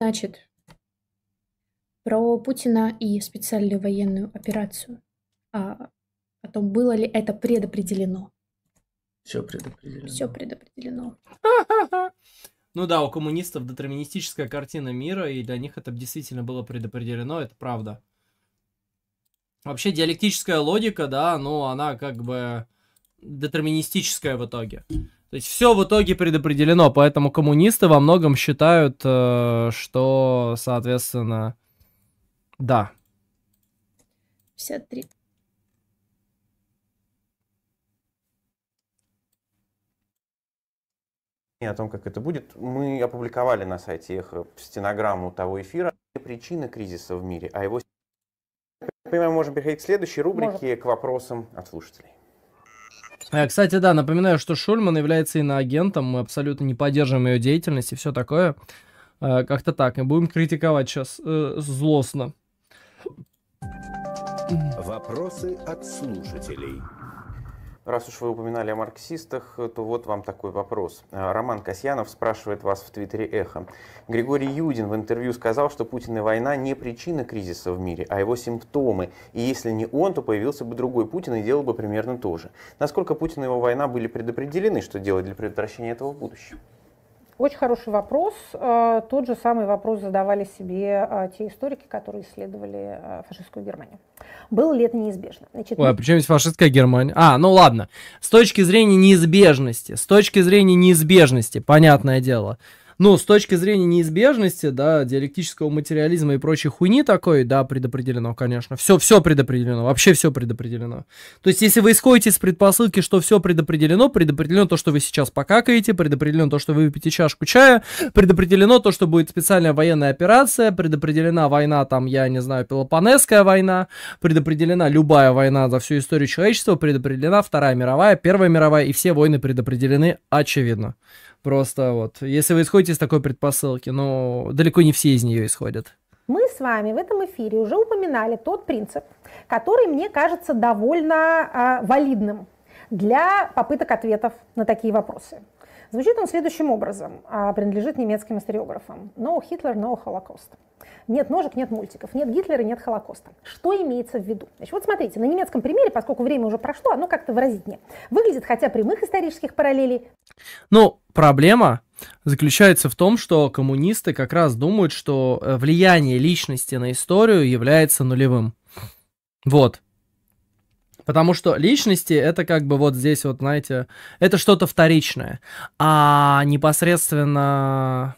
Значит, про Путина и специальную военную операцию. О том, было ли это предопределено. Все предопределено. Все предопределено. Ну да, у коммунистов детерминистическая картина мира, и для них это действительно было предопределено, это правда. Вообще диалектическая логика, да, ну она как бы детерминистическая в итоге. То есть все в итоге предопределено, поэтому коммунисты во многом считают, что, соответственно, да. 53. О том, как это будет, мы опубликовали на сайте Эхо стенограмму того эфира. Причина кризиса в мире, а его... Я понимаю, можем переходить к следующей рубрике, к вопросам от слушателей. Кстати, да, напоминаю, что Шульман является иноагентом, мы абсолютно не поддерживаем ее деятельность и все такое. Как-то так, и будем критиковать сейчас злостно. Вопросы от слушателей. Раз уж вы упоминали о марксистах, то вот вам такой вопрос. Роман Касьянов спрашивает вас в твиттере «Эхо». Григорий Юдин в интервью сказал, что Путин и война не причина кризиса в мире, а его симптомы. И если не он, то появился бы другой Путин и делал бы примерно то же. Насколько Путин и его война были предопределены, что делать для предотвращения этого в будущем? Очень хороший вопрос. Тот же самый вопрос задавали себе те историки, которые исследовали фашистскую Германию. Было ли это неизбежно? Значит, ой, а причем есть фашистская Германия? А, ну ладно. С точки зрения неизбежности. С точки зрения неизбежности, понятное дело. Ну, с точки зрения неизбежности, да, диалектического материализма и прочей хуйни такой, да, предопределено, конечно. Все предопределено, вообще все предопределено. То есть, если вы исходите из предпосылки, что все предопределено, предопределено то, что вы сейчас покакаете, предопределено то, что вы выпьете чашку чая, предопределено то, что будет специальная военная операция, предопределена война, там, я не знаю, Пелопонесская война, предопределена любая война за всю историю человечества, предопределена Вторая мировая, Первая мировая, и все войны предопределены, очевидно. Просто вот, если вы исходите из такой предпосылки, но далеко не все из нее исходят. Мы с вами в этом эфире уже упоминали тот принцип, который мне кажется довольно валидным для попыток ответов на такие вопросы. Звучит он следующим образом, принадлежит немецким историографам. No Hitler, no Holocaust. Нет ножек, нет мультиков, нет Гитлера, нет Холокоста. Что имеется в виду? Значит, вот смотрите, на немецком примере, поскольку время уже прошло, оно как-то выразительнее. Выглядит, хотя прямых исторических параллелей. Ну, проблема заключается в том, что коммунисты как раз думают, что влияние личности на историю является нулевым. Вот. Потому что личности это как бы вот здесь вот, знаете, это что-то вторичное. А непосредственно...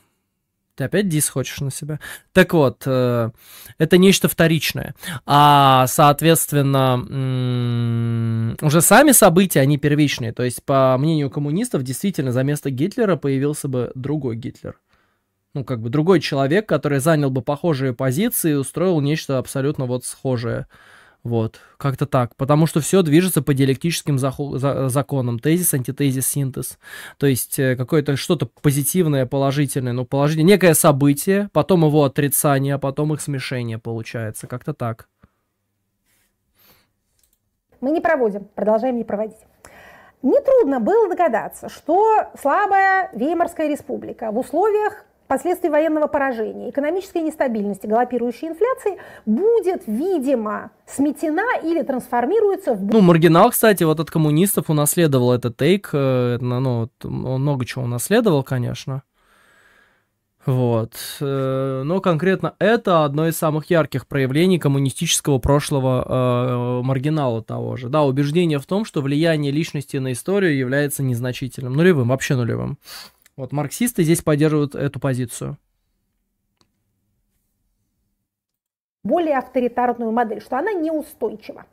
Ты опять дис хочешь на себя? Так вот, это нечто вторичное. А, соответственно, уже сами события, они первичные. То есть, по мнению коммунистов, действительно, за место Гитлера появился бы другой Гитлер. Ну, как бы другой человек, который занял бы похожие позиции и устроил нечто абсолютно вот схожее. Вот, как-то так, потому что все движется по диалектическим законам, тезис, антитезис, синтез, то есть какое-то что-то позитивное, положительное, ну, положительное, некое событие, потом его отрицание, а потом их смешение получается, как-то так. Мы не проводим, продолжаем не проводить. Нетрудно было догадаться, что слабая Веймарская республика в условиях последствий военного поражения, экономической нестабильности, галопирующей инфляции будет, видимо, сметена или трансформируется в... Ну, маргинал, кстати, вот от коммунистов унаследовал этот тейк, ну, он много чего унаследовал, конечно. Вот. Но конкретно это одно из самых ярких проявлений коммунистического прошлого маргинала того же. Да, убеждение в том, что влияние личности на историю является незначительным, нулевым, вообще нулевым. Вот марксисты здесь поддерживают эту позицию. Более авторитарную модель, что она неустойчива.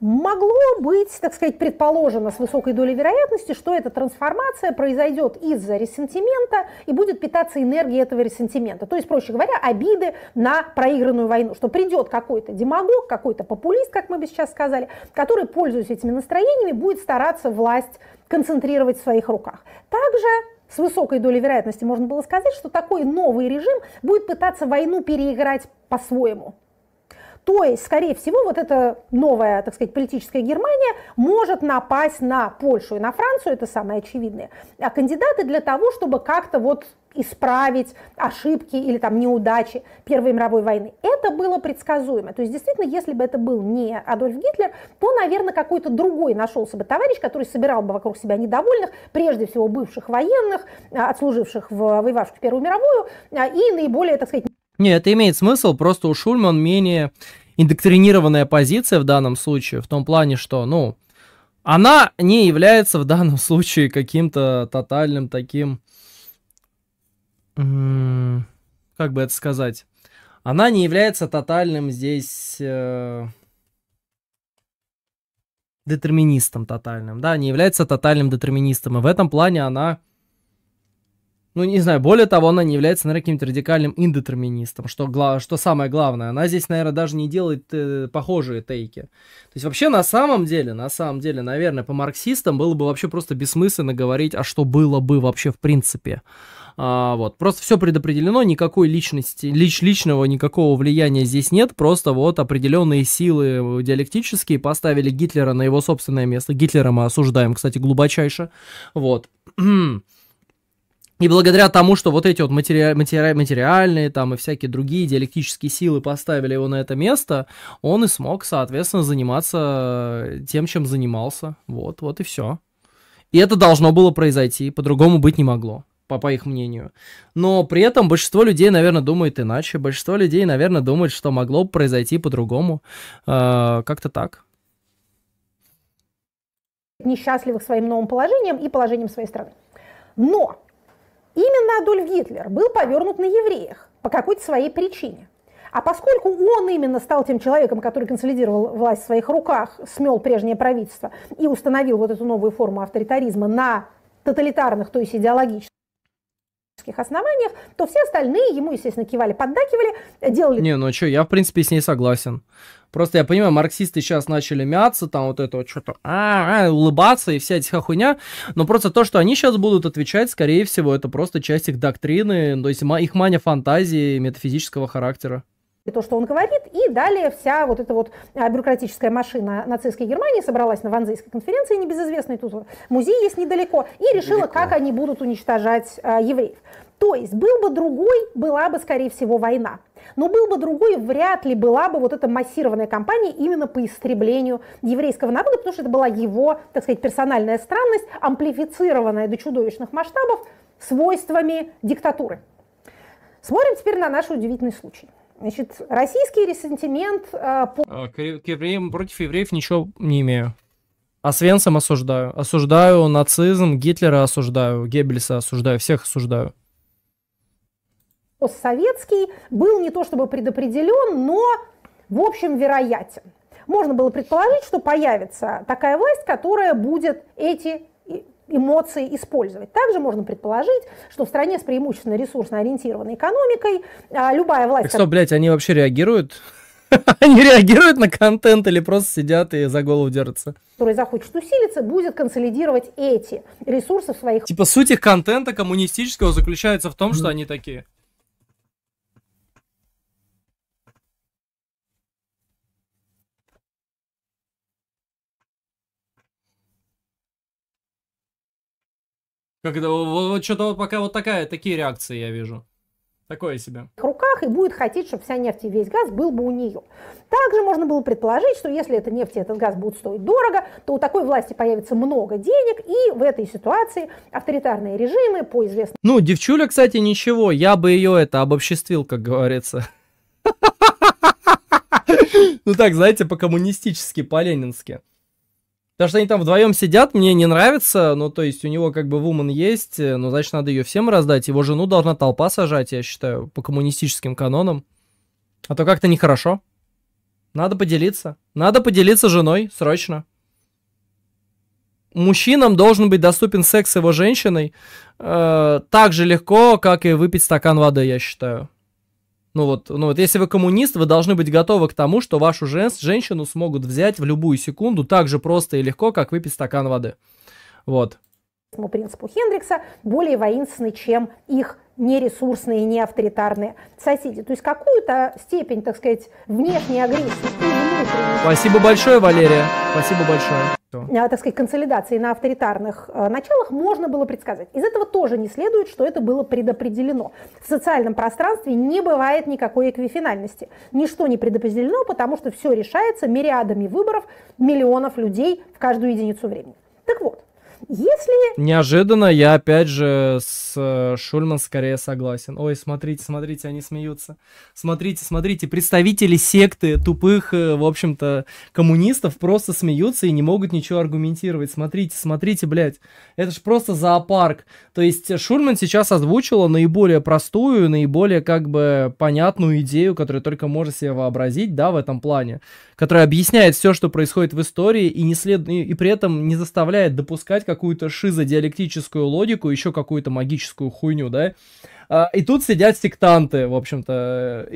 Могло быть, так сказать, предположено с высокой долей вероятности, что эта трансформация произойдет из-за ресентимента и будет питаться энергией этого ресентимента. То есть, проще говоря, обиды на проигранную войну, что придет какой-то демагог, какой-то популист, как мы бы сейчас сказали, который, пользуясь этими настроениями, будет стараться власть концентрировать в своих руках. Также с высокой долей вероятности можно было сказать, что такой новый режим будет пытаться войну переиграть по-своему. То есть, скорее всего, вот эта новая, так сказать, политическая Германия может напасть на Польшу и на Францию, это самое очевидное, а кандидаты для того, чтобы как-то вот исправить ошибки или там неудачи Первой мировой войны. Это было предсказуемо. То есть действительно, если бы это был не Адольф Гитлер, то, наверное, какой-то другой нашелся бы товарищ, который собирал бы вокруг себя недовольных, прежде всего бывших военных, отслуживших, воевавших в Первую мировую, и наиболее, так сказать... Нет, это имеет смысл, просто у Шульман менее индоктринированная позиция в данном случае, в том плане, что, ну, она не является в данном случае каким-то тотальным таким... Как бы это сказать? Она не является тотальным здесь... детерминистом тотальным, да, не является тотальным детерминистом, и в этом плане она, ну, не знаю, более того, она не является, наверное, каким-то радикальным индетерминистом, что самое главное, она здесь, наверное, даже не делает похожие тейки. То есть вообще на самом деле, наверное, по марксистам было бы вообще просто бессмысленно говорить, а что было бы вообще в принципе. Вот, просто все предопределено, никакой личности, личного никакого влияния здесь нет, просто вот определенные силы диалектические поставили Гитлера на его собственное место. Гитлера мы осуждаем, кстати, глубочайше, вот. И благодаря тому, что вот эти вот материальные там и всякие другие диалектические силы поставили его на это место, он и смог, соответственно, заниматься тем, чем занимался, вот и все. И это должно было произойти, по-другому быть не могло, по их мнению. Но при этом большинство людей, наверное, думает иначе. Большинство людей, наверное, думает, что могло бы произойти по-другому. Как-то так. Несчастливых своим новым положением и положением своей страны. Но именно Адольф Гитлер был повернут на евреях по какой-то своей причине. А поскольку он именно стал тем человеком, который консолидировал власть в своих руках, смел прежнее правительство и установил вот эту новую форму авторитаризма на тоталитарных, то есть идеологических, основаниях, то все остальные ему, естественно, кивали, поддакивали, делали... Не, ну что, я, в принципе, с ней согласен. Просто я понимаю, марксисты сейчас начали мяться, там вот это вот что-то, улыбаться и вся эта хуйня, но просто то, что они сейчас будут отвечать, скорее всего, это просто часть их доктрины, то есть их мания фантазии метафизического характера. То, что он говорит, и далее вся вот эта вот бюрократическая машина нацистской Германии собралась на Ванзейской конференции небезызвестной, тут музей есть недалеко, и решила, как они будут уничтожать евреев. То есть был бы другой, была бы, скорее всего, война. Но был бы другой, вряд ли была бы вот эта массированная кампания именно по истреблению еврейского народа, потому что это была его, так сказать, персональная странность, амплифицированная до чудовищных масштабов свойствами диктатуры. Смотрим теперь на наш удивительный случай. Значит, российский ресентимент к евреям, против евреев ничего не имею. Освенцим осуждаю. Осуждаю нацизм, Гитлера осуждаю, Геббельса осуждаю, всех осуждаю. Постсоветский был не то чтобы предопределен, но в общем вероятен. Можно было предположить, что появится такая власть, которая будет эти... эмоции использовать. Также можно предположить, что в стране с преимущественно ресурсно-ориентированной экономикой любая власть... Так что, блядь, они вообще реагируют? Они реагируют на контент или просто сидят и за голову держатся? Который захочет усилиться, будет консолидировать эти ресурсы в своих... Типа суть их контента коммунистического заключается в том, что они такие... Когда, вот что-то пока вот такие реакции я вижу. Такое себе. В руках и будет хотеть, чтобы вся нефть и весь газ был бы у нее. Также можно было предположить, что если эта нефть и этот газ будут стоить дорого, то у такой власти появится много денег, и в этой ситуации авторитарные режимы по известному... Ну, девчуля, кстати, ничего, я бы ее обобществил, как говорится. Ну так, знаете, по-коммунистически, по-ленински. Потому что они там вдвоем сидят, мне не нравится, ну, то есть у него как бы вумен есть, ну, значит, надо ее всем раздать, его жену должна толпа сажать, я считаю, по коммунистическим канонам, а то как-то нехорошо. Надо поделиться женой, срочно. Мужчинам должен быть доступен секс с его женщиной так же легко, как и выпить стакан воды, я считаю. Ну вот, если вы коммунист, вы должны быть готовы к тому, что вашу женщину смогут взять в любую секунду так же просто и легко, как выпить стакан воды. Вот. По принципу Хендрикса более воинственны, чем их нересурсные, неавторитарные соседи. То есть какую-то степень, так сказать, внешней агрессии и внутренней. Спасибо большое, Валерия. Спасибо большое. так сказать, консолидации на авторитарных началах можно было предсказать. Из этого тоже не следует, что это было предопределено. В социальном пространстве не бывает никакой эквифинальности. Ничто не предопределено, потому что все решается мириадами выборов миллионов людей в каждую единицу времени. Так вот, если... Неожиданно я опять же с Шульман скорее согласен. Ой, смотрите, смотрите, они смеются. Смотрите, смотрите, представители секты тупых, в общем-то, коммунистов просто смеются и не могут ничего аргументировать. Смотрите, смотрите, блядь, это же просто зоопарк. То есть Шульман сейчас озвучила наиболее простую, наиболее как бы понятную идею, которую только можно себе вообразить, да, в этом плане. Которая объясняет все, что происходит в истории и, и при этом не заставляет допускать какую-то шизодиалектическую логику, еще какую-то магическую хуйню, да? И тут сидят сектанты, в общем-то,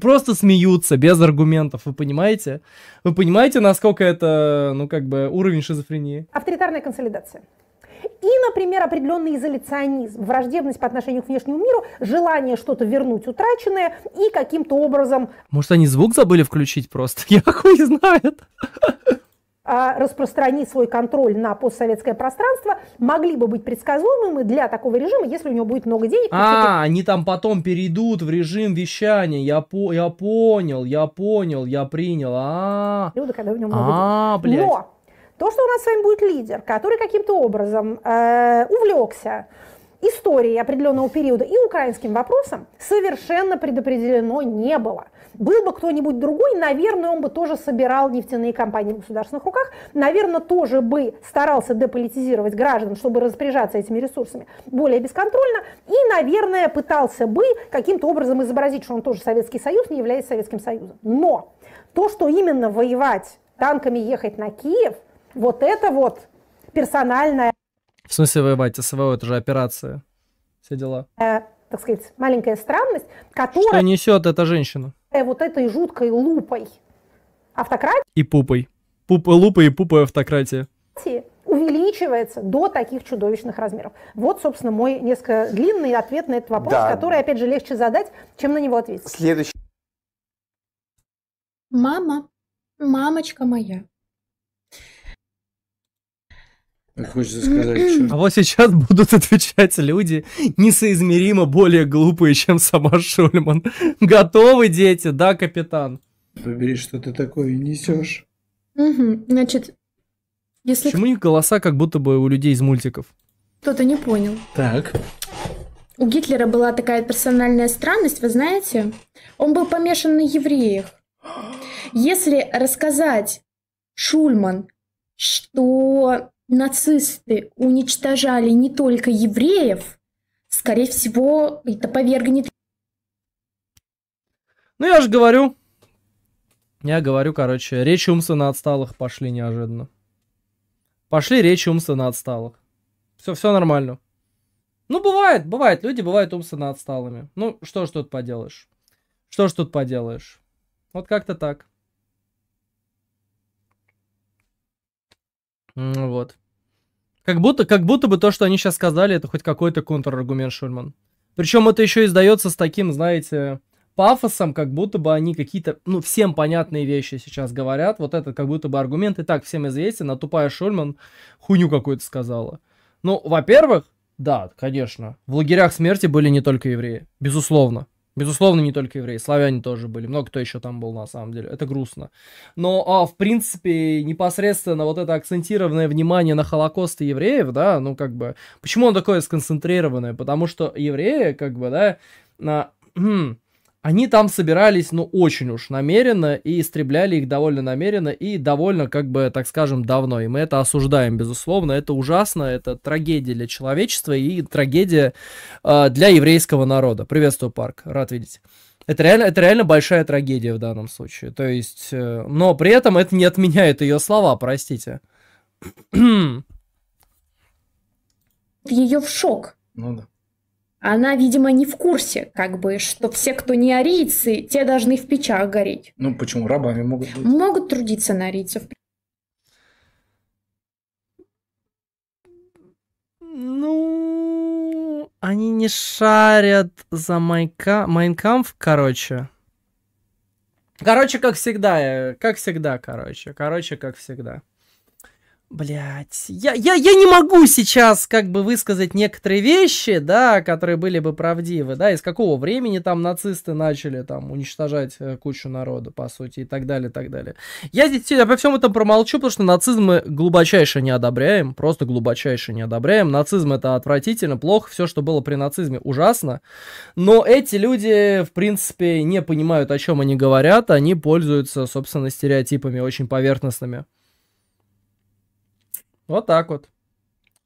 просто смеются без аргументов, вы понимаете? Вы понимаете, насколько это, ну, как бы, уровень шизофрении? Авторитарная консолидация. И, например, определенный изоляционизм, враждебность по отношению к внешнему миру, желание что-то вернуть утраченное и каким-то образом... Может, они звук забыли включить просто? Я хуй знает. Распространить свой контроль на постсоветское пространство, могли бы быть предсказуемыми для такого режима, если у него будет много денег. Они там потом перейдут в режим вещания. Я понял. Люди, когда у него много денег. Но то, что у нас с вами будет лидер, который каким-то образом увлекся историей определенного периода и украинским вопросом, совершенно предопределено не было. Был бы кто-нибудь другой, наверное, он бы тоже собирал нефтяные компании в государственных руках, наверное, тоже бы старался деполитизировать граждан, чтобы распоряжаться этими ресурсами более бесконтрольно, и, наверное, пытался бы каким-то образом изобразить, что он тоже Советский Союз, не являясь Советским Союзом. Но то, что именно воевать, танками ехать на Киев, вот это вот персональная... В смысле воевать? СВО, это же операция. Все дела. Так сказать, маленькая странность, которая... Что несет эта женщина? Вот этой жуткой лупой автократии... И пупой. Лупой и пупой автократии. Увеличивается до таких чудовищных размеров. Вот, собственно, мой несколько длинный ответ на этот вопрос, да, который, опять же, легче задать, чем на него ответить. Следующий. Мама, мамочка моя. Хочется сказать, что... А вот сейчас будут отвечать люди несоизмеримо более глупые, чем сама Шульман. Готовы, дети, да, капитан? Побери, что ты такое несешь. Угу. Значит, если... Почему их голоса как будто бы у людей из мультиков? Кто-то не понял. Так. У Гитлера была такая персональная странность, вы знаете? Он был помешан на евреях. Если рассказать Шульман, что... нацисты уничтожали не только евреев, скорее всего, это повергнет. Ну, я же говорю. Короче, речи умственно отсталых пошли неожиданно. Пошли речи умственно отсталых. Все нормально. Ну, бывает. Люди бывают умственно отсталыми. Ну, что ж тут поделаешь? Вот как-то так. Вот. Как будто бы то, что они сейчас сказали, это хоть какой-то контраргумент Шульман. Причем это еще издается с таким, знаете, пафосом, как будто бы они какие-то, ну, всем понятные вещи сейчас говорят. Вот это как будто бы аргумент и так всем известен, а тупая Шульман хуйню какую-то сказала. Ну, во-первых, да, конечно, в лагерях смерти были не только евреи, безусловно. Безусловно, не только евреи, славяне тоже были, много кто еще там был, на самом деле, это грустно. Но, в принципе, непосредственно вот это акцентированное внимание на Холокост и евреев, да, ну, как бы, почему он такое сконцентрированное? Потому что евреи, как бы, да, они там собирались, ну, очень уж намеренно, и истребляли их довольно намеренно, и довольно, как бы, так скажем, давно. И мы это осуждаем, безусловно, это ужасно, это трагедия для человечества и трагедия для еврейского народа. Приветствую, Парк, рад видеть. Это реально большая трагедия в данном случае. То есть, но при этом это не отменяет ее слова, простите. Ее в шок. Ну да. Она, видимо, не в курсе, как бы, что все, кто не арийцы, те должны в печах гореть. Ну, почему? Рабами могут быть. Могут трудиться на арийцев. Ну, они не шарят за Майнкамф, короче. Короче, как всегда. Блять, я не могу сейчас как бы высказать некоторые вещи, да, которые были бы правдивы, да, из какого времени там нацисты начали там уничтожать кучу народа, по сути, и так далее, так далее. Я здесь обо всем этом промолчу, потому что нацизм мы глубочайше не одобряем, просто глубочайше не одобряем. Нацизм это отвратительно, плохо, все, что было при нацизме, ужасно. Но эти люди, в принципе, не понимают, о чем они говорят, они пользуются, собственно, стереотипами очень поверхностными. Вот так вот.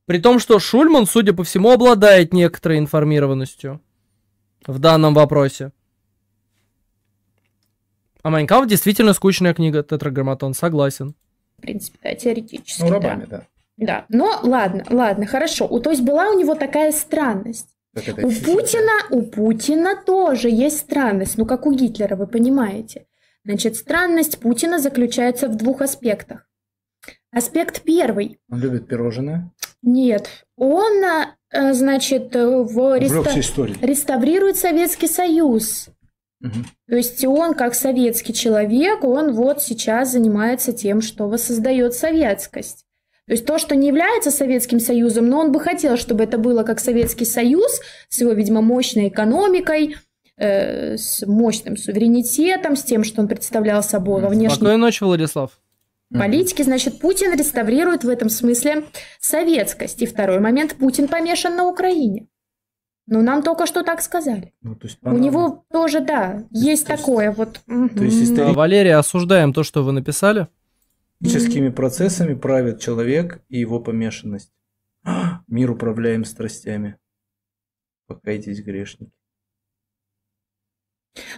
При том, что Шульман, судя по всему, обладает некоторой информированностью в данном вопросе. А Mein Kampf действительно скучная книга, Тетраграмматон, согласен. В принципе, да, теоретически, ну, рабами, да. Да. Но ладно, ладно, хорошо. То есть была у него такая странность. Так у Путина тоже есть странность, ну как у Гитлера, вы понимаете. Значит, странность Путина заключается в двух аспектах. Аспект первый. Он любит пирожное? Нет. Он, значит, реставрирует Советский Союз. Угу. То есть он, как советский человек, он вот сейчас занимается тем, что воссоздает советскость. То есть то, что не является Советским Союзом, но он бы хотел, чтобы это было как Советский Союз, с его, видимо, мощной экономикой, с мощным суверенитетом, с тем, что он представлял собой во внешней... Спокойной ночи, Владислав. Политики, значит, Путин реставрирует в этом смысле советскость. И второй момент, Путин помешан на Украине. Но нам только что так сказали. Ну, то есть, у него тоже, да, есть такое вот... То есть, Валерия, осуждаем то, что вы написали. Историческими процессами правит человек и его помешанность. Мир управляем страстями. Покайтесь, грешники.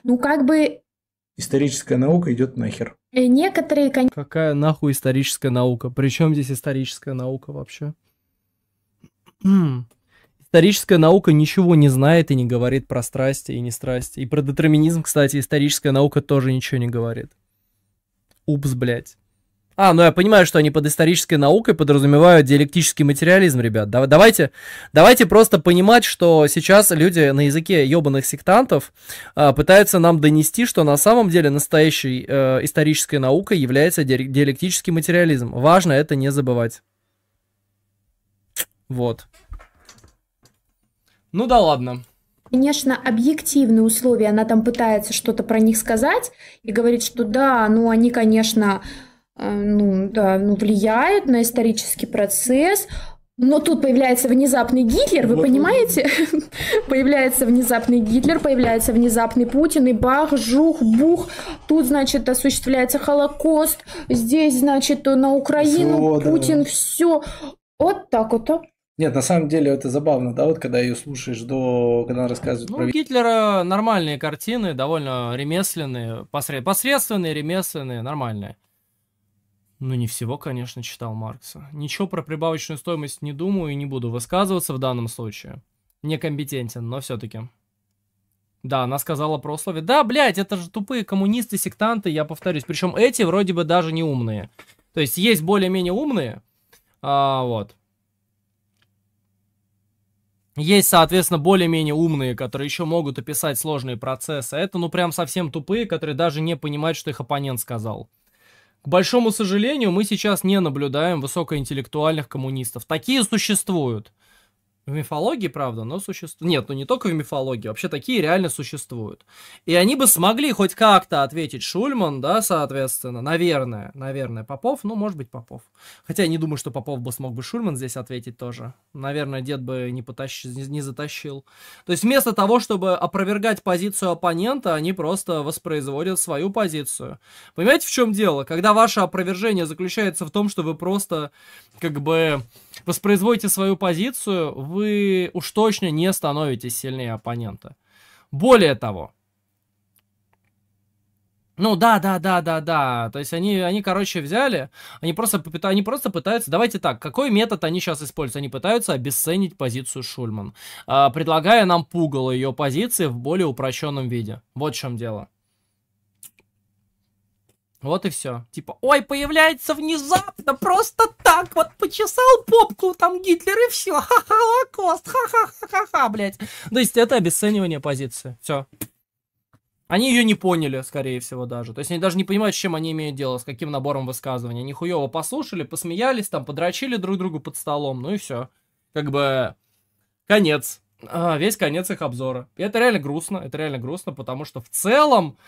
Ну, как бы... Историческая наука идет нахер. И некоторые, конечно... Какая нахуй историческая наука? Причем здесь историческая наука вообще? Историческая наука ничего не знает и не говорит про страсти и не страсти. И про детерминизм, кстати, историческая наука тоже ничего не говорит. Упс, блядь. А, ну я понимаю, что они под исторической наукой подразумевают диалектический материализм, ребят. Давайте просто понимать, что сейчас люди на языке ёбаных сектантов пытаются нам донести, что на самом деле настоящей исторической наукой является диалектический материализм. Важно это не забывать. Вот. Ну да ладно. Конечно, объективные условия, она там пытается что-то про них сказать и говорит, что да, ну они, конечно... ну, да, ну, влияют на исторический процесс, но тут появляется внезапный Гитлер, вы понимаете? Появляется внезапный Гитлер, появляется внезапный Путин, и бах, жух, бух, тут, значит, осуществляется Холокост, здесь, значит, на Украину Путин, все, вот так вот. Нет, на самом деле это забавно, да, вот когда ее слушаешь, когда она рассказывает про... Ну, у Гитлера нормальные картины, довольно ремесленные, посредственные, ремесленные, нормальные. Ну, не всего, конечно, читал Маркса. Ничего про прибавочную стоимость не думаю и не буду высказываться в данном случае. Некомпетентен, но все-таки. Да, она сказала про условия. Да, блядь, это же тупые коммунисты, сектанты, я повторюсь. Причем эти вроде бы даже не умные. То есть есть более-менее умные. Вот. Есть, соответственно, более-менее умные, которые еще могут описать сложные процессы. Это, ну, прям совсем тупые, которые даже не понимают, что их оппонент сказал. К большому сожалению, мы сейчас не наблюдаем высокоинтеллектуальных коммунистов. Такие существуют. В мифологии, правда, но существуют. Нет, ну не только в мифологии, вообще такие реально существуют. И они бы смогли хоть как-то ответить Шульман, да, соответственно, наверное, Попов, ну, может быть, Попов. Хотя я не думаю, что Попов бы смог бы Шульман здесь ответить тоже. Наверное, дед бы не затащил. То есть вместо того, чтобы опровергать позицию оппонента, они просто воспроизводят свою позицию. Понимаете, в чем дело? Когда ваше опровержение заключается в том, что вы просто, как бы, воспроизводите свою позицию, вы уж точно не становитесь сильнее оппонента. Более того, ну да, то есть они короче, взяли, они просто пытаются, давайте так, какой метод они сейчас используют? Они пытаются обесценить позицию Шульман, предлагая нам пугало ее позиции в более упрощенном виде. Вот в чем дело. Вот и все. Типа, ой, появляется внезапно, просто так, вот почесал попку, там Гитлер и все, ха-ха, Холокост, ха-ха-ха-ха, блядь. То есть это обесценивание позиции, все. Они ее не поняли, скорее всего, даже. То есть они даже не понимают, с чем они имеют дело, с каким набором высказываний. Они хуёво послушали, посмеялись, там, подрочили друг другу под столом, ну и все. Как бы конец. Весь конец их обзора. И это реально грустно, потому что в целом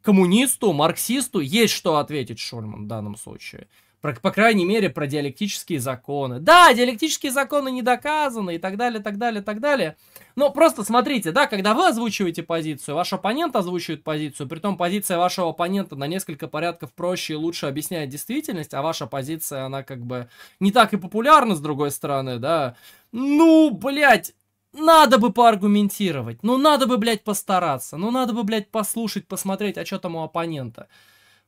коммунисту, марксисту есть что ответить Шульман в данном случае. По крайней мере, про диалектические законы. Да, диалектические законы не доказаны и так далее, так далее, так далее. Но просто смотрите, да, когда вы озвучиваете позицию, ваш оппонент озвучивает позицию, притом позиция вашего оппонента на несколько порядков проще и лучше объясняет действительность, а ваша позиция, она как бы не так и популярна, с другой стороны, да. Ну, блядь, надо бы поаргументировать, ну, надо бы, блядь, постараться, ну, надо бы, блядь, послушать, посмотреть, а что там у оппонента.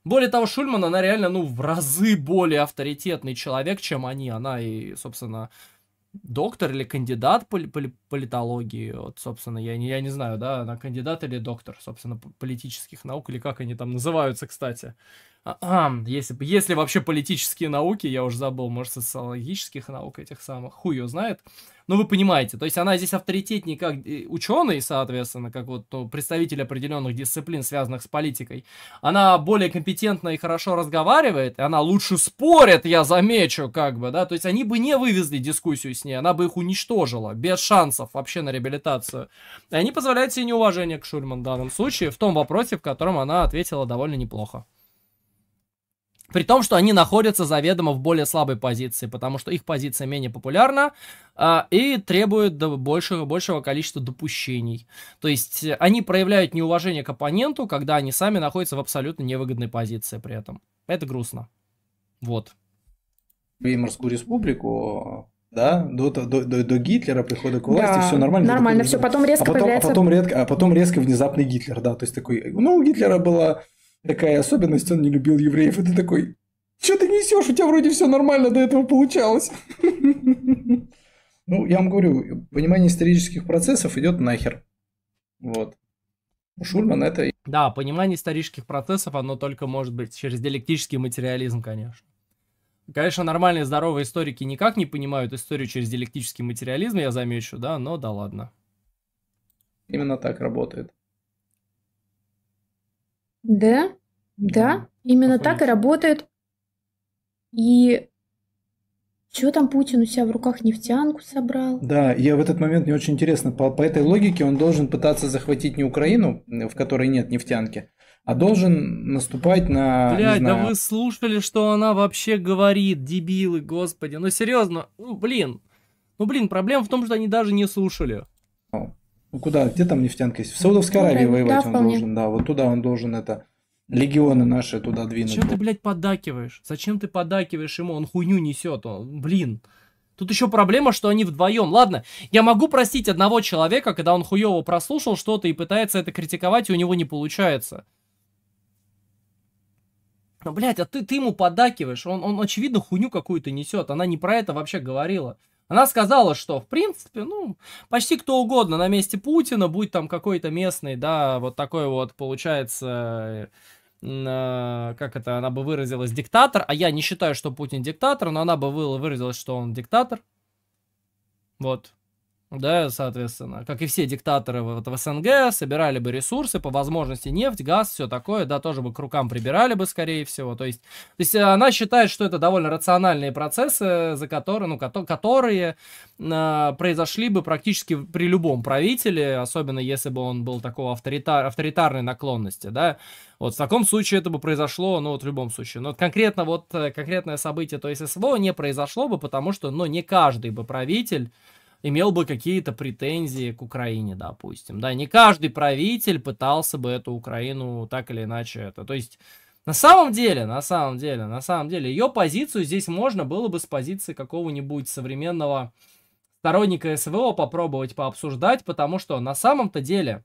Более того, Шульман, она реально, ну, в разы более авторитетный человек, чем они. Она и, собственно, доктор или кандидат политологии. Вот, собственно, я не знаю, да, она кандидат или доктор, собственно, политических наук, или как они там называются, кстати. Если вообще политические науки, я уже забыл, может, социологических наук этих самых, хуй ее знает. Но вы понимаете, то есть она здесь авторитетнее как ученый, соответственно, как вот представитель определенных дисциплин, связанных с политикой. Она более компетентно и хорошо разговаривает, и она лучше спорит, я замечу, как бы, да. То есть они бы не вывезли дискуссию с ней, она бы их уничтожила, без шансов вообще на реабилитацию. И они позволяют себе неуважение к Шульман в данном случае, в том вопросе, в котором она ответила довольно неплохо. При том, что они находятся заведомо в более слабой позиции, потому что их позиция менее популярна и требует большего количества допущений. То есть они проявляют неуважение к оппоненту, когда они сами находятся в абсолютно невыгодной позиции при этом. Это грустно. Вот. Веймарскую республику, да, до Гитлера, прихода к власти, да, все нормально. Нормально, все, потом резко появляется... А потом резко внезапный Гитлер, да, то есть такой, ну, у Гитлера было... Такая особенность, он не любил евреев. И ты такой, что ты несешь? У тебя вроде все нормально до этого получалось. Ну, я вам говорю, понимание исторических процессов идет нахер. Вот. Шульман это... Да, понимание исторических процессов, оно только может быть через диалектический материализм, конечно. Конечно, нормальные здоровые историки никак не понимают историю через диалектический материализм, я замечу, да, но да ладно. Именно так работает. Да, да, именно так и работает. И что там Путин у себя в руках нефтянку собрал? Да, я в этот момент, мне очень интересно, по этой логике он должен пытаться захватить не Украину, в которой нет нефтянки, а должен наступать на... Блядь, не знаю... да вы слушали, что она вообще говорит, дебилы, господи, ну серьезно, ну блин, проблема в том, что они даже не слушали. Ну куда, где там нефтянка есть? В Саудовской Аравии воевать он должен, да, вот туда он должен это, легионы наши туда двинуть. Зачем ты, блядь, поддакиваешь? Зачем ты поддакиваешь ему? Он хуйню несет, он, блин. Тут еще проблема, что они вдвоем. Ладно, я могу простить одного человека, когда он хуево прослушал что-то и пытается это критиковать, и у него не получается. Но, блядь, а ты ему поддакиваешь, он очевидно хуйню какую-то несет, она не про это вообще говорила. Она сказала, что, в принципе, ну, почти кто угодно на месте Путина, будь там какой-то местный, да, вот такой вот, получается, как это, она бы выразилась, диктатор, а я не считаю, что Путин диктатор, но она бы выразилась, что он диктатор, вот, да, соответственно, как и все диктаторы вот в СНГ, собирали бы ресурсы, по возможности нефть, газ, все такое, да, тоже бы к рукам прибирали бы, скорее всего, то есть она считает, что это довольно рациональные процессы, за которые, ну, которые произошли бы практически при любом правителе, особенно если бы он был такого авторитарной наклонности, да, вот в таком случае это бы произошло, ну, вот в любом случае, но конкретно вот конкретное событие, то есть СВО не произошло бы, потому что, ну, не каждый бы правитель имел бы какие-то претензии к Украине, допустим. Да, не каждый правитель пытался бы эту Украину так или иначе. То есть, на самом деле, ее позицию здесь можно было бы с позиции какого-нибудь современного сторонника СВО попробовать пообсуждать, потому что на самом-то деле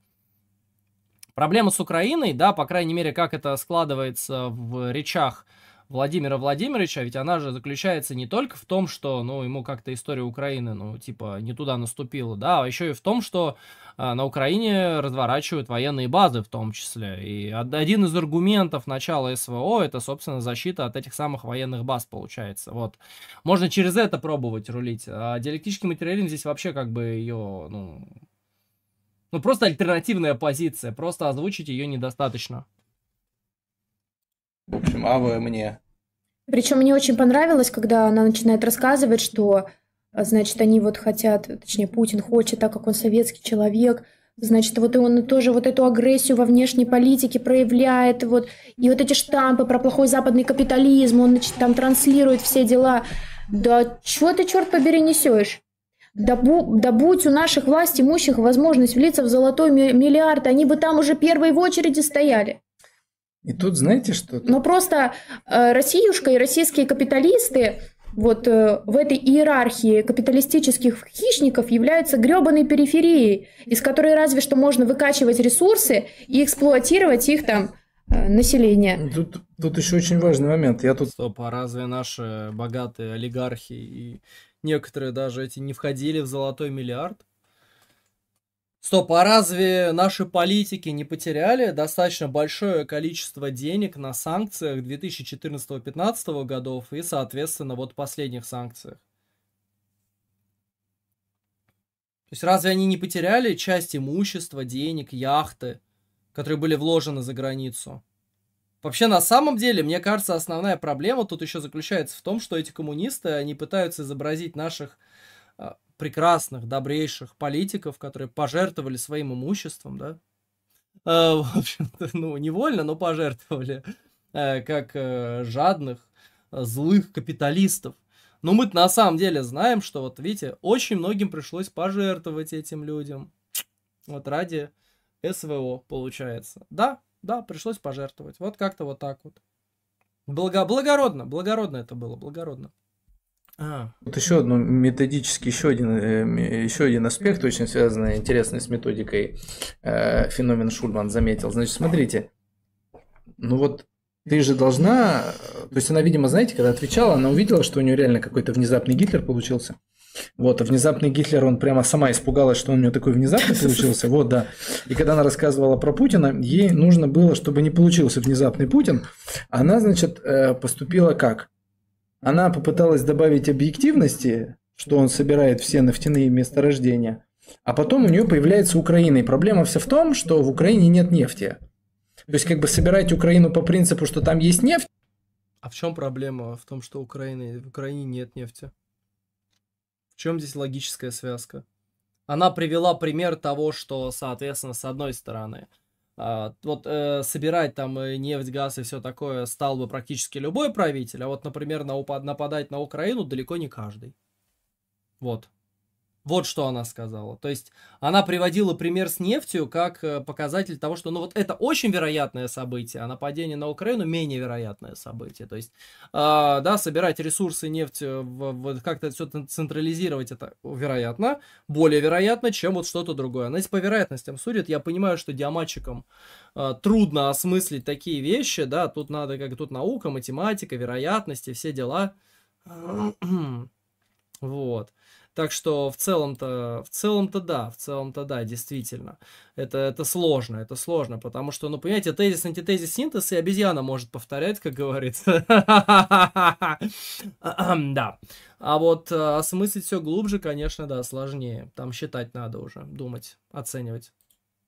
проблема с Украиной, да, по крайней мере, как это складывается в речах Владимира Владимировича, ведь она же заключается не только в том, что, ну, ему как-то история Украины, ну, типа, не туда наступила, да, а еще и в том, что на Украине разворачивают военные базы в том числе, и один из аргументов начала СВО это, собственно, защита от этих самых военных баз получается, вот. Можно через это пробовать рулить, а диалектический материализм здесь вообще как бы ее, ну... Ну, просто альтернативная позиция. Просто озвучить ее недостаточно. В общем, а вы мне. Причем мне очень понравилось, когда она начинает рассказывать, что, значит, они вот хотят, точнее, Путин хочет, так как он советский человек, значит, вот и он тоже вот эту агрессию во внешней политике проявляет, вот, и вот эти штампы про плохой западный капитализм, он, значит, там транслирует все дела. Да чего ты, черт побери, несешь? Да будь у наших власть имущих возможность влиться в золотой миллиард, они бы там уже первые в очереди стояли. И тут знаете что? Но просто Россиюшка и российские капиталисты вот в этой иерархии капиталистических хищников являются гребаной периферией, из которой разве что можно выкачивать ресурсы и эксплуатировать их там население. Тут еще очень важный момент. Я тут... Стоп, а разве наши богатые олигархи и некоторые даже эти не входили в золотой миллиард? Стоп, а разве наши политики не потеряли достаточно большое количество денег на санкциях 2014-2015 годов и, соответственно, вот последних санкциях? То есть разве они не потеряли часть имущества, денег, яхты, которые были вложены за границу? Вообще, на самом деле, мне кажется, основная проблема тут еще заключается в том, что эти коммунисты, они пытаются изобразить наших... прекрасных, добрейших политиков, которые пожертвовали своим имуществом, да? В общем-то, ну, невольно, но пожертвовали, как жадных, злых капиталистов. Но мы-то на самом деле знаем, что, вот видите, очень многим пришлось пожертвовать этим людям. Вот ради СВО, получается. Да, да, пришлось пожертвовать. Вот как-то вот так вот. Благородно, благородно это было, благородно. Вот еще одно методически, еще один аспект, очень связанный, интересный с методикой, феномен Шульман заметил. Значит, смотрите, ну вот ты же должна, то есть она, видимо, знаете, когда отвечала, она увидела, что у нее реально какой-то внезапный Гитлер получился. Вот, а внезапный Гитлер, он прямо сама испугалась, что он у нее такой внезапный получился. Вот, да. И когда она рассказывала про Путина, ей нужно было, чтобы не получился внезапный Путин, она, значит, поступила как? Она попыталась добавить объективности, что он собирает все нефтяные месторождения, а потом у нее появляется Украина. И проблема вся в том, что в Украине нет нефти. То есть как бы собирать Украину по принципу, что там есть нефть. А в чем проблема? В том, что в Украине нет нефти. В чем здесь логическая связка? Она привела пример того, что, соответственно, с одной стороны... вот собирать там нефть, газ и все такое стал бы практически любой правитель, а вот, например, нападать на Украину далеко не каждый. Вот. Вот что она сказала. То есть она приводила пример с нефтью как показатель того, что ну вот это очень вероятное событие, а нападение на Украину менее вероятное событие. То есть да, собирать ресурсы нефти, как-то все централизировать, это вероятно, более вероятно, чем вот что-то другое. Она здесь по вероятностям судит. Я понимаю, что диаматчикам трудно осмыслить такие вещи, да, тут надо, как тут наука, математика, вероятности, все дела. Вот. Так что в целом-то да, действительно. Это сложно, потому что, ну, понимаете, тезис, антитезис, синтез, и обезьяна может повторять, как говорится. Да. А вот осмыслить все глубже, конечно, да, сложнее. Там считать надо уже, думать, оценивать.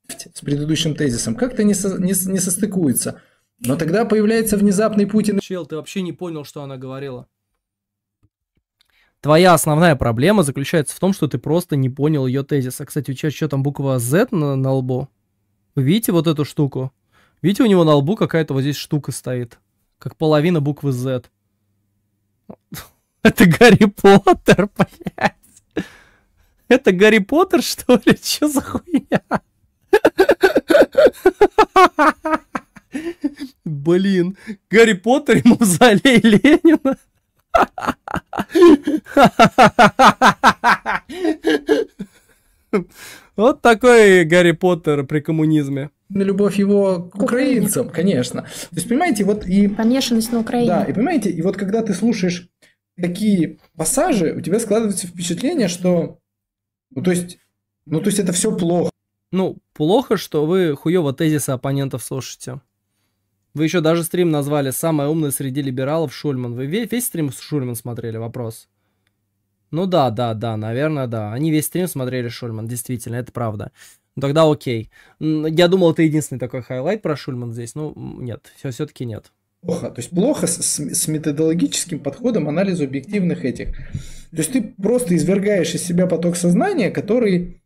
С предыдущим тезисом как-то не состыкуется. Но тогда появляется внезапный Путин. Чел, ты вообще не понял, что она говорила. Твоя основная проблема заключается в том, что ты просто не понял ее тезиса. Кстати, у тебя что там буква Z на лбу? Вы видите вот эту штуку? Видите, у него на лбу какая-то вот здесь штука стоит. Как половина буквы Z. Это Гарри Поттер, блядь. Это Гарри Поттер, что ли? Че за хуйня? Блин. Гарри Поттер и мавзолей Ленина. Вот такой Гарри Поттер при коммунизме. Любовь его к украинцам, конечно. То есть, понимаете, вот и... Помешанность на Украине. Да, и понимаете, и вот когда ты слушаешь такие пассажи, у тебя складывается впечатление, что... Ну, то есть это все плохо. Ну, плохо, что вы хуёво тезисы оппонентов слушаете. Вы еще даже стрим назвали «Самая умная среди либералов Шульман». Вы весь стрим с Шульман смотрели? Вопрос. Ну да, наверное, да. Они весь стрим смотрели Шульман, действительно, это правда. Тогда окей. Я думал, это единственный такой хайлайт про Шульман здесь. Ну, нет, все-таки нет. Плохо. То есть плохо с методологическим подходом анализа объективных этих. То есть ты просто извергаешь из себя поток сознания, который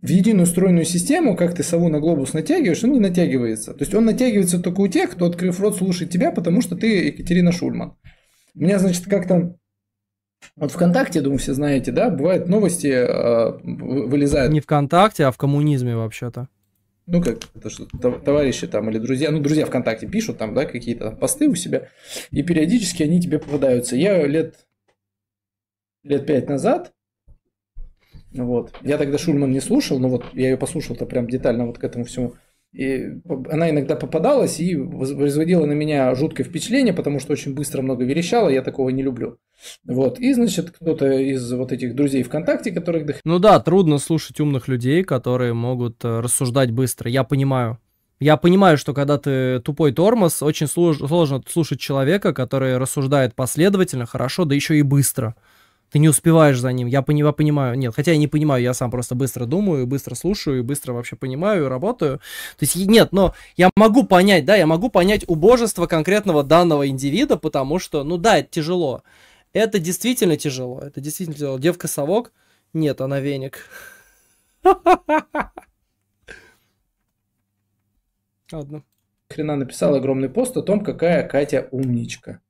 в единую стройную систему, как ты сову на глобус натягиваешь, он не натягивается. То есть он натягивается только у тех, кто, открыв рот, слушает тебя, потому что ты Екатерина Шульман. У меня, значит, как-то... Вот ВКонтакте, думаю, все знаете, да, бывают новости, вылезают. Не ВКонтакте, а в коммунизме вообще-то. Ну, как это, что товарищи там или друзья, ну, друзья ВКонтакте пишут там, да, какие-то там посты у себя, и периодически они тебе попадаются. Я лет 5 назад, вот, я тогда Шульман не слушал, но вот я ее послушал-то прям детально вот к этому всему. И она иногда попадалась и производила на меня жуткое впечатление, потому что очень быстро много верещала, я такого не люблю. Вот. И, значит, кто-то из вот этих друзей ВКонтакте, которых... Ну да, трудно слушать умных людей, которые могут рассуждать быстро, я понимаю. Я понимаю, что когда ты тупой тормоз, очень сложно слушать человека, который рассуждает последовательно, хорошо, да еще и быстро. Ты не успеваешь за ним, я понимаю, нет, хотя я не понимаю, я сам просто быстро думаю, быстро слушаю, быстро вообще понимаю и работаю. То есть нет, но я могу понять, да, я могу понять убожество конкретного данного индивида, потому что, ну да, это тяжело. Это действительно тяжело, Девка совок? Нет, она веник. Ладно. Хрена написал огромный пост о том, какая Катя умничка.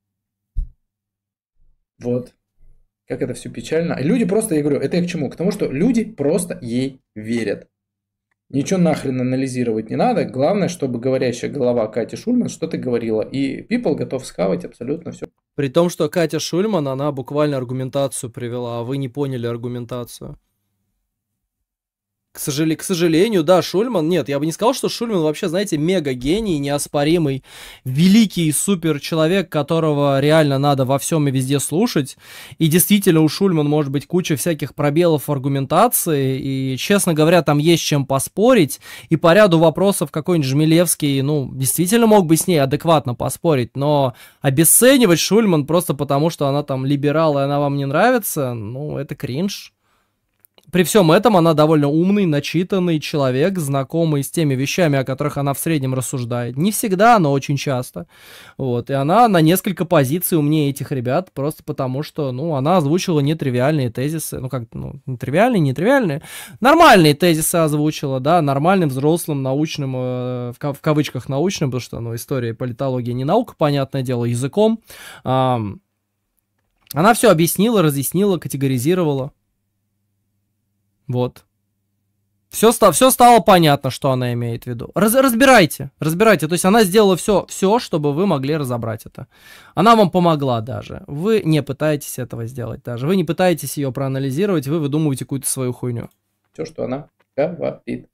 Вот. Как это все печально. Люди просто, я говорю, это я к чему? К тому, что люди просто ей верят. Ничего нахрен анализировать не надо. Главное, чтобы говорящая голова Кати Шульман что-то говорила. И people готов схавать абсолютно все. При том, что Катя Шульман, она буквально аргументацию привела, а вы не поняли аргументацию. К сожалению, да, Шульман, нет, я бы не сказал, что Шульман вообще, знаете, мега-гений, неоспоримый, великий супер-человек, которого реально надо во всем и везде слушать, и действительно у Шульман может быть куча всяких пробелов в аргументации, и, честно говоря, там есть чем поспорить, и по ряду вопросов какой-нибудь Жмелевский, ну, действительно мог бы с ней адекватно поспорить, но обесценивать Шульман просто потому, что она там либерал, и она вам не нравится, ну, это кринж. При всем этом она довольно умный, начитанный человек, знакомый с теми вещами, о которых она в среднем рассуждает. Не всегда, но очень часто. Вот. И она на несколько позиций умнее этих ребят, просто потому что, ну, она озвучила нетривиальные тезисы. Ну, как, ну, нетривиальные. Нормальные тезисы озвучила, да, нормальным взрослым научным, в кавычках научным, потому что, ну, история и политология не наука, понятное дело, языком. Она все объяснила, разъяснила, категоризировала. Вот. Все стало понятно, что она имеет в виду. Разбирайте. То есть она сделала все, чтобы вы могли разобрать это. Она вам помогла даже. Вы не пытаетесь этого сделать даже. Вы не пытаетесь ее проанализировать, вы выдумываете какую-то свою хуйню. Все, что она говорит.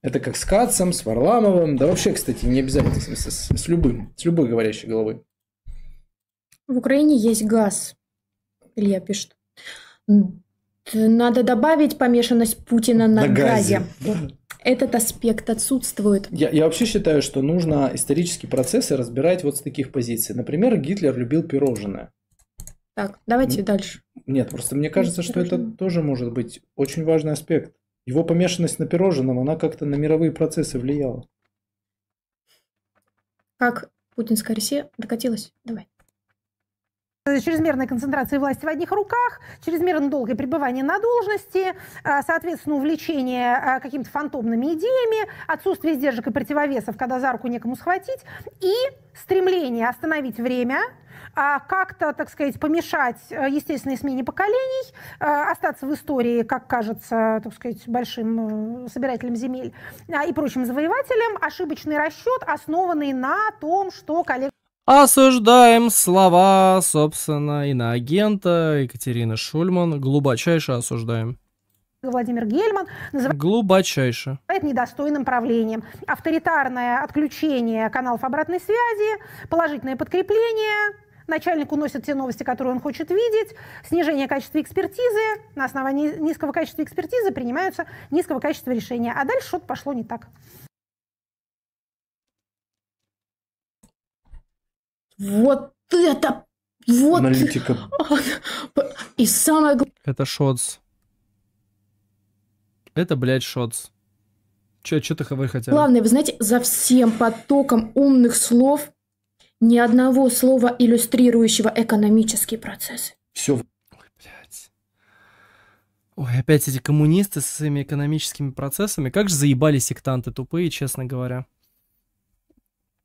Это как с Кацем, с Варламовым. Да вообще, кстати, не обязательно с любой говорящей головой. В Украине есть газ. Илья пишет. Надо добавить помешанность Путина на газе. Этот аспект отсутствует. Я вообще считаю, что нужно исторические процессы разбирать вот с таких позиций. Например, Гитлер любил пирожное. Так, давайте дальше. Нет, просто мне кажется, что это тоже может быть очень важный аспект. Его помешанность на пирожном, она как-то на мировые процессы влияла. Как путинская Россия докатилась? Давай. Чрезмерной концентрации власти в одних руках, чрезмерно долгое пребывание на должности, соответственно, увлечение какими-то фантомными идеями, отсутствие сдержек и противовесов, когда за руку некому схватить, и стремление остановить время, как-то, так сказать, помешать естественной смене поколений, остаться в истории, как кажется, так сказать, большим собирателем земель и прочим завоевателем, ошибочный расчет, основанный на том, что коллега... Осуждаем слова, собственно, иноагента Екатерины Шульман. Глубочайше осуждаем. Владимир Гельман называет недостойным правлением. Авторитарное отключение каналов обратной связи, положительное подкрепление, начальник уносит те новости, которые он хочет видеть, снижение качества экспертизы, на основании низкого качества экспертизы принимаются низкого качества решения. А дальше что-то пошло не так. Вот это аналитика. И самое главное... Это шотс. Это, блядь, шотс. Что-то вы хотели? Главное, вы знаете, за всем потоком умных слов ни одного слова, иллюстрирующего экономические процессы. Все. Ой, блядь. Ой, опять эти коммунисты со своими экономическими процессами. Как же заебали сектанты тупые, честно говоря.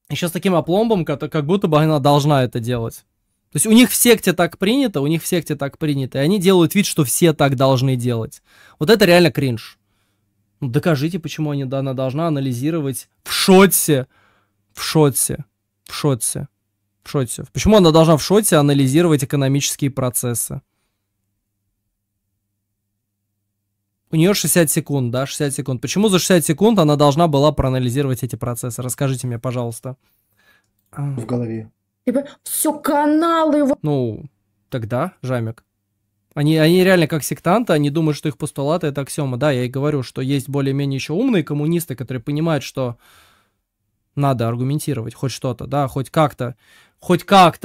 Еще с таким опломбом, как будто бы она должна это делать. То есть у них в секте так принято, у них в секте так принято, и они делают вид, что все так должны делать. Вот это реально кринж. Ну, докажите, почему она должна анализировать в шотсе. Почему она должна в шотсе анализировать экономические процессы? У нее 60 секунд, да, 60 секунд. Почему за 60 секунд она должна была проанализировать эти процессы? Расскажите мне, пожалуйста. В голове. Все, каналы его... Ну, тогда, Жамик. Они реально как сектанты, они думают, что их постулаты — это аксиома. Да, я и говорю, что есть более-менее еще умные коммунисты, которые понимают, что надо аргументировать хоть что-то, да, хоть как-то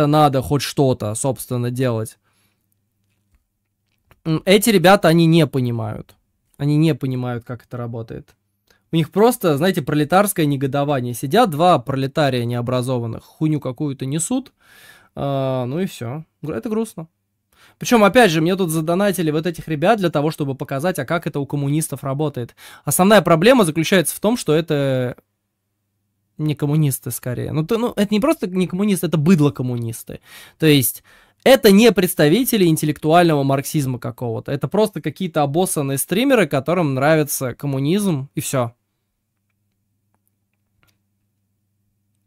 надо хоть что-то, собственно, делать. Эти ребята, они не понимают. Они не понимают, как это работает. У них просто, знаете, пролетарское негодование. Сидят два пролетария необразованных, хуйню какую-то несут, ну и все. Это грустно. Причем, опять же, мне тут задонатили вот этих ребят для того, чтобы показать, а как это у коммунистов работает. Основная проблема заключается в том, что это не коммунисты скорее. Ну, это не просто не коммунисты, это быдло-коммунисты. То есть... это не представители интеллектуального марксизма какого-то. Это просто какие-то обоссанные стримеры, которым нравится коммунизм, и все.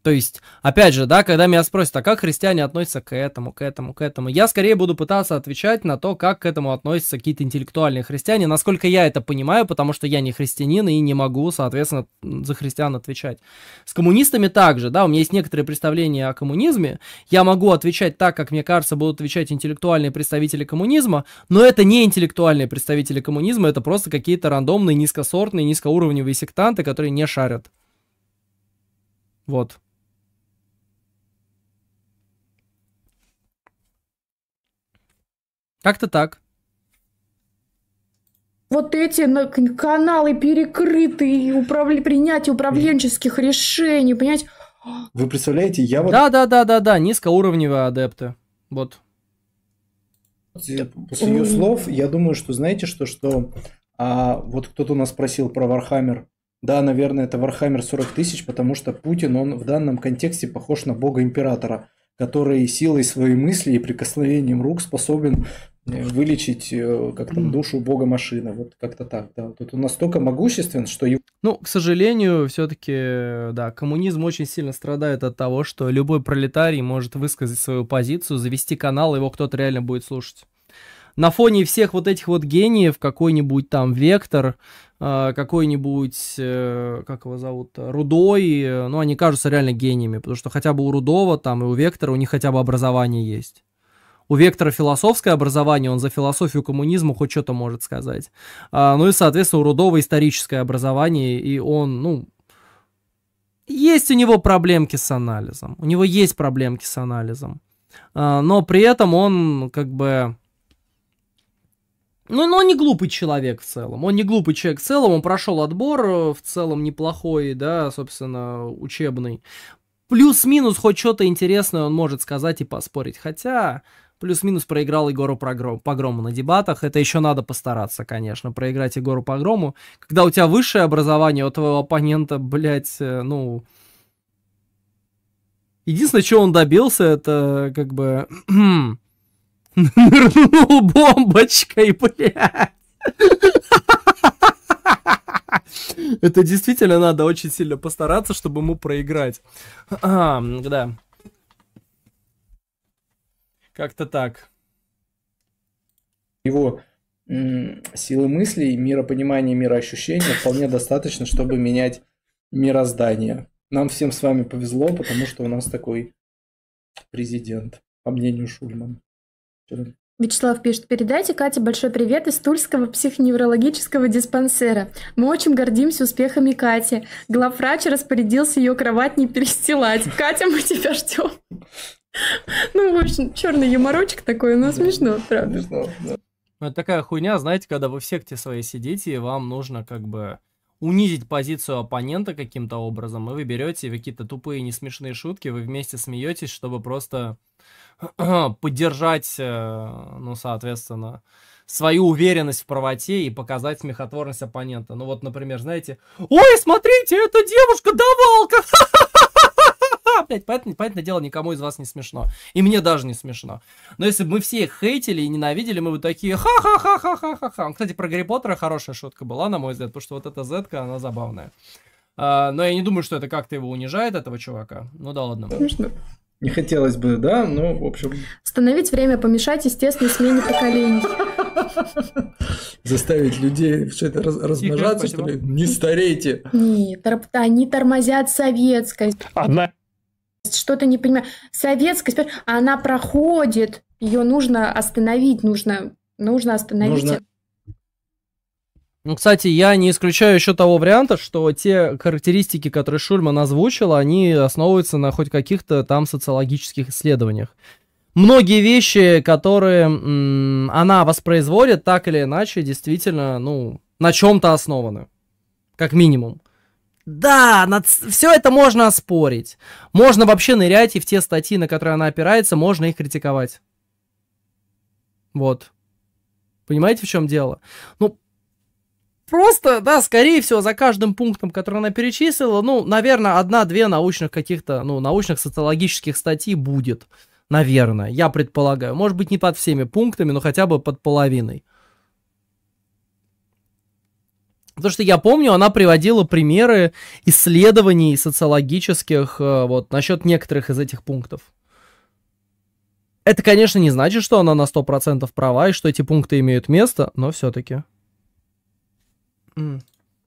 То есть, опять же, да, когда меня спросят, а как христиане относятся к этому, к этому, к этому, я скорее буду пытаться отвечать на то, как к этому относятся какие-то интеллектуальные христиане, насколько я это понимаю, потому что я не христианин и не могу, соответственно, за христиан отвечать. С коммунистами также, да, у меня есть некоторые представления о коммунизме, я могу отвечать так, как мне кажется, будут отвечать интеллектуальные представители коммунизма, но это не интеллектуальные представители коммунизма, это просто какие-то рандомные, низкосортные, низкоуровневые сектанты, которые не шарят. Вот. Как-то так. Вот эти каналы перекрыты и принятие управленческих решений, понимаете? Вы представляете, я вот... Да, низкоуровневые адепты. Вот. После ее слов, я думаю, что знаете, что вот кто-то у нас спросил про Вархаммер. Да, наверное, это Вархаммер 40 000, потому что Путин, он в данном контексте похож на бога-императора, который силой своей мысли и прикосновением рук способен вылечить как-то душу бога машины. Вот как-то так, да. Тут он настолько могуществен, что... Ну, к сожалению, все-таки, да, коммунизм очень сильно страдает от того, что любой пролетарий может высказать свою позицию, завести канал, его кто-то реально будет слушать. На фоне всех вот этих вот гениев, какой-нибудь там Вектор, какой-нибудь, как его зовут, Рудой, ну, они кажутся реально гениями, потому что хотя бы у Рудова там и у Вектора у них хотя бы образование есть. У Вектора философское образование, он за философию коммунизма хоть что-то может сказать. Ну и, соответственно, у Рудова историческое образование, и он, ну... Есть у него проблемки с анализом. У него есть проблемки с анализом. Но при этом он как бы... Ну, но он не глупый человек в целом. Он не глупый человек в целом, он прошел отбор в целом неплохой, да, собственно, учебный. Плюс-минус хоть что-то интересное он может сказать и поспорить. Хотя, плюс-минус проиграл Егору Погрому на дебатах. Это еще надо постараться, конечно, проиграть Егору Погрому. Когда у тебя высшее образование, у твоего оппонента, блядь, ну... Единственное, чего он добился, это как бы... Нырнул бомбочкой, блядь. Это действительно надо очень сильно постараться, чтобы ему проиграть. Да. Как-то так. Его силы мыслей, миропонимания, мироощущения вполне достаточно, чтобы менять мироздание. Нам всем с вами повезло, потому что у нас такой президент, по мнению Шульмана. Вячеслав пишет: передайте Кате большой привет из Тульского психоневрологического диспансера. Мы очень гордимся успехами Кати. Главврач распорядился ее кровать не перестилать. Катя, мы тебя ждем. Ну, в общем, черный юморочек такой, но смешно, правда. Это такая хуйня, знаете, когда вы в секте своей сидите, и вам нужно как бы унизить позицию оппонента каким-то образом, и вы берете какие-то тупые, несмешные шутки, вы вместе смеетесь, чтобы просто поддержать, ну, соответственно, свою уверенность в правоте и показать смехотворность оппонента. Ну, вот, например, знаете, ой, смотрите, эта девушка-давалка! Блять, понятное дело, никому из вас не смешно. И мне даже не смешно. Но если бы мы все их хейтили и ненавидели, мы бы такие ха-ха-ха-ха-ха-ха-ха. Кстати, про Гарри Поттера хорошая шутка была, на мой взгляд, потому что вот эта зетка, она забавная. Но я не думаю, что это как-то его унижает, этого чувака. Ну да ладно. Смешно. Не хотелось бы, да, но в общем... Остановить время, помешать естественной смене поколений. Заставить людей что-то размножаться, что ли? Не старейте. Нет, они тормозят советское. Одна... Что-то не понимаю. Советская спец... Она проходит. Ее нужно остановить. Нужно остановить. Нужно... Ну, кстати, я не исключаю еще того варианта, что те характеристики, которые Шульман озвучил, они основываются на хоть каких-то там социологических исследованиях. Многие вещи, которые она воспроизводит, так или иначе, действительно, ну, на чем-то основаны. Как минимум. Да, все это можно оспорить. Можно вообще нырять и в те статьи, на которые она опирается, можно их критиковать. Вот. Понимаете, в чем дело? Ну, просто, да, скорее всего, за каждым пунктом, который она перечислила, ну, наверное, одна-две научных каких-то, ну, научных социологических статей будет. Наверное, я предполагаю. Может быть, не под всеми пунктами, но хотя бы под половиной. Потому что я помню, она приводила примеры исследований социологических вот насчет некоторых из этих пунктов. Это, конечно, не значит, что она на 100% права и что эти пункты имеют место, но все-таки.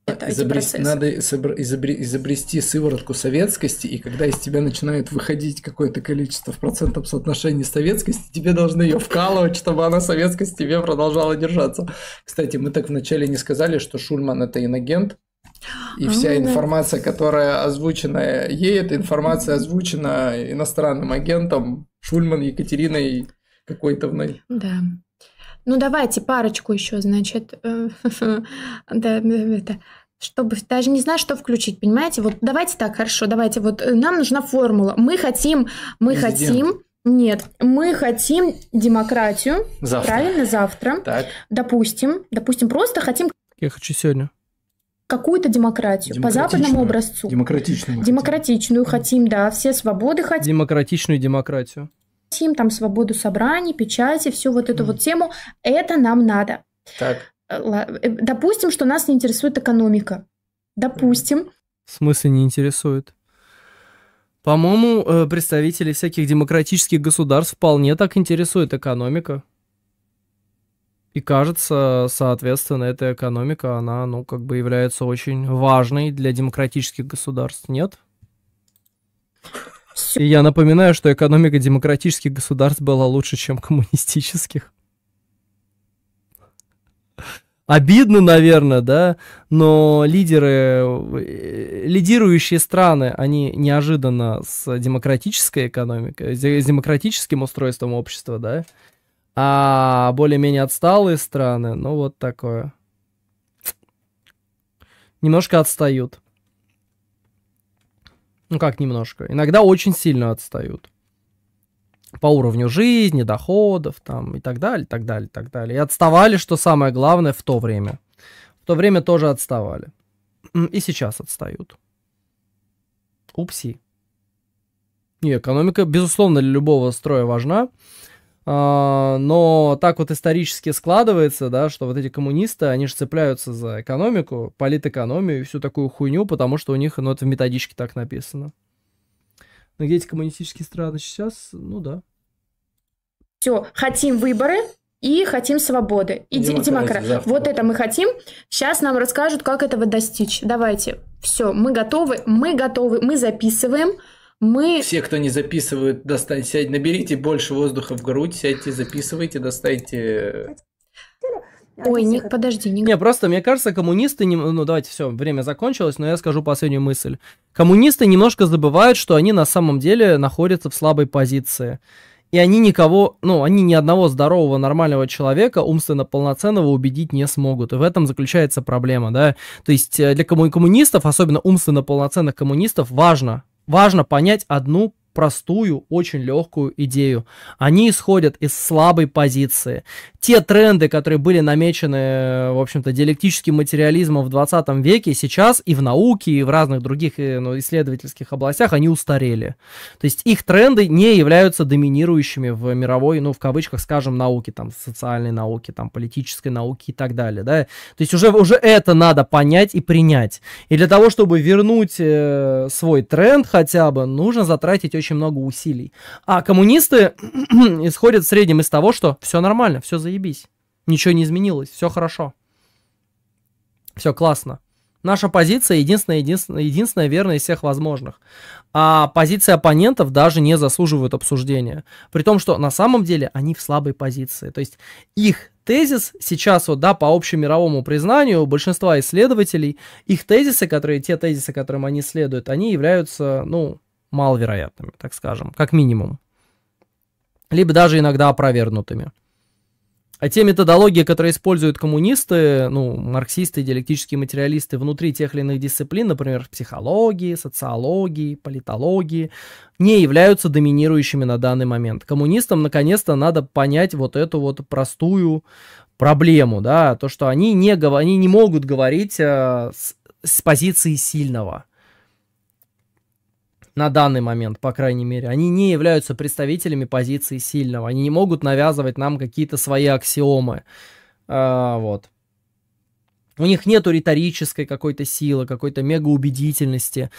Надо изобрести сыворотку советскости, и когда из тебя начинает выходить какое-то количество в процентном соотношении советскости, тебе должны ее вкалывать, чтобы она советскость тебе продолжала держаться. Кстати, мы так вначале не сказали, что Шульман это инагент, и вся информация, которая озвучена ей, эта информация озвучена иностранным агентом Шульман Екатериной какой-то вной. Да. Ну, давайте парочку еще, значит, чтобы даже не знаю, что включить, понимаете? Вот давайте так, хорошо, давайте, вот нам нужна формула. Мы хотим демократию, завтра. Правильно, завтра. Так. Допустим, просто хотим... Я хочу сегодня. Какую-то демократию, по западному образцу. Демократичную хотим, да, все свободы хотим. Демократичную демократию. Там свободу собраний, печати, всю вот эту вот тему, это нам надо. Так. Допустим, что нас не интересует экономика. Допустим. В смысле не интересует? По-моему, представители всяких демократических государств вполне так интересует экономика. И кажется, соответственно, эта экономика, она, ну, как бы является очень важной для демократических государств, нет? И я напоминаю, что экономика демократических государств была лучше, чем коммунистических. Обидно, наверное, да, но лидирующие страны, они неожиданно с демократической экономикой, с демократическим устройством общества, да, а более-менее отсталые страны, ну вот такое, немножко отстают. Ну как немножко, иногда очень сильно отстают по уровню жизни, доходов там и так далее, так далее, так далее. И отставали, что самое главное, в то время. В то время тоже отставали. И сейчас отстают. Упси. Не, экономика, безусловно, для любого строя важна. Но так вот исторически складывается, да, что вот эти коммунисты, они же цепляются за экономику, политэкономию и всю такую хуйню, потому что у них, ну, это в методичке так написано. Но где эти коммунистические страны сейчас? Ну, да. Все, хотим выборы и хотим свободы. И демократии. Вот это мы хотим. Сейчас нам расскажут, как этого достичь. Давайте. Все, мы готовы, мы записываем. Все, кто не записывает, достаньте, наберите больше воздуха в грудь, сядьте, записывайте, достаньте... Ой, Ник, подожди. Не, просто, мне кажется, коммунисты... Ну, давайте, все, время закончилось, но я скажу последнюю мысль. Коммунисты немножко забывают, что они на самом деле находятся в слабой позиции. И они никого, они ни одного здорового, нормального человека, умственно полноценного, убедить не смогут. И в этом заключается проблема, да. То есть для коммунистов, особенно умственно полноценных коммунистов, важно понять одну простую, очень легкую идею. Они исходят из слабой позиции. Те тренды, которые были намечены, в общем-то, диалектическим материализмом в 20 веке, сейчас и в науке, и в разных других исследовательских областях, они устарели. То есть их тренды не являются доминирующими в мировой, в кавычках, скажем, науке, там, социальной науке, там, политической науке и так далее, да. То есть уже это надо понять и принять. И для того, чтобы вернуть свой тренд хотя бы, нужно затратить очень много усилий. А коммунисты исходят в среднем из того, что все нормально, все заебись, ничего не изменилось, все хорошо, все классно. Наша позиция единственная верная из всех возможных. А позиции оппонентов даже не заслуживают обсуждения. При том, что на самом деле они в слабой позиции. То есть их тезис сейчас, по общемировому признанию большинства исследователей, их тезисы, те тезисы, которым они следуют, они являются, маловероятными, так скажем, как минимум. Либо даже иногда опровергнутыми. А те методологии, которые используют коммунисты, марксисты, диалектические материалисты внутри тех или иных дисциплин, например, психологии, социологии, политологии, не являются доминирующими на данный момент. Коммунистам, наконец-то, надо понять эту простую проблему, да, то, что они не могут говорить с позиции сильного. На данный момент, по крайней мере, они не являются представителями позиции сильного. Они не могут навязывать нам какие-то свои аксиомы. У них нету риторической какой-то силы, какой-то мегаубедительности.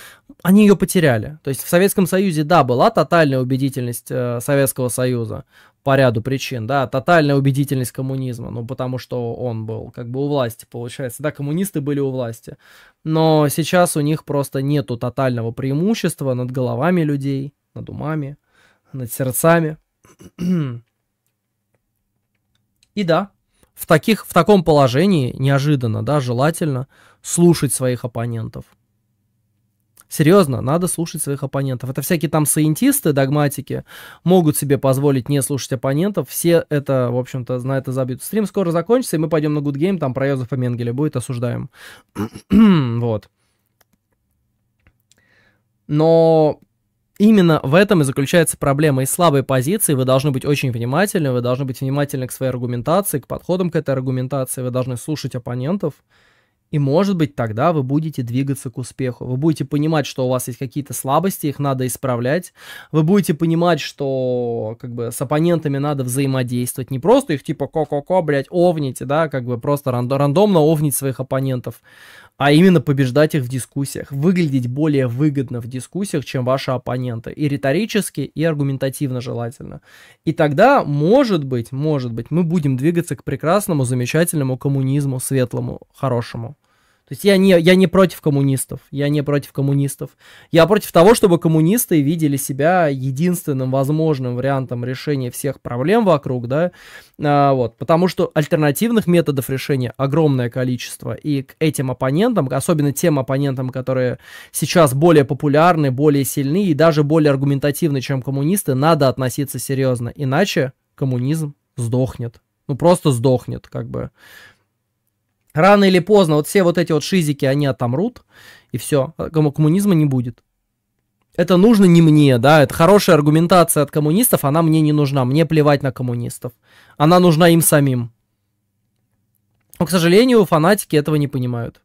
Они ее потеряли. То есть в Советском Союзе, да, была тотальная убедительность Советского Союза по ряду причин, да, тотальная убедительность коммунизма, потому что он был как бы у власти, получается, да, коммунисты были у власти, но сейчас у них просто нету тотального преимущества над головами людей, над умами, над сердцами. И да, в таком положении неожиданно, да, желательно слушать своих оппонентов. Серьезно, надо слушать своих оппонентов. Это всякие там саентисты, догматики могут себе позволить не слушать оппонентов. Все это, в общем-то, на это забьют. Стрим скоро закончится, и мы пойдем на Good Game, там про Йозефа Менгеля будет, осуждаем. Но именно в этом и заключается проблема. Из слабой позиции вы должны быть очень внимательны, вы должны быть внимательны к своей аргументации, к подходам к этой аргументации, вы должны слушать оппонентов. И, может быть, тогда вы будете двигаться к успеху. Вы будете понимать, что у вас есть какие-то слабости, их надо исправлять. Вы будете понимать, что с оппонентами надо взаимодействовать. Не просто их типа ко-ко-ко, блядь, овните, да, просто рандомно овнить своих оппонентов, а именно побеждать их в дискуссиях, выглядеть более выгодно в дискуссиях, чем ваши оппоненты, и риторически, и аргументативно желательно. И тогда, может быть, мы будем двигаться к прекрасному, замечательному коммунизму, светлому, хорошему. То есть я не против коммунистов, я против того, чтобы коммунисты видели себя единственным возможным вариантом решения всех проблем вокруг, да, потому что альтернативных методов решения огромное количество, и к этим оппонентам, особенно тем оппонентам, которые сейчас более популярны, более сильны и даже более аргументативны, чем коммунисты, надо относиться серьезно, иначе коммунизм сдохнет, просто сдохнет, Рано или поздно все эти шизики, они отомрут, и все, коммунизма не будет. Это нужно не мне, да, это хорошая аргументация от коммунистов, она мне не нужна, мне плевать на коммунистов. Она нужна им самим. Но, к сожалению, фанатики этого не понимают.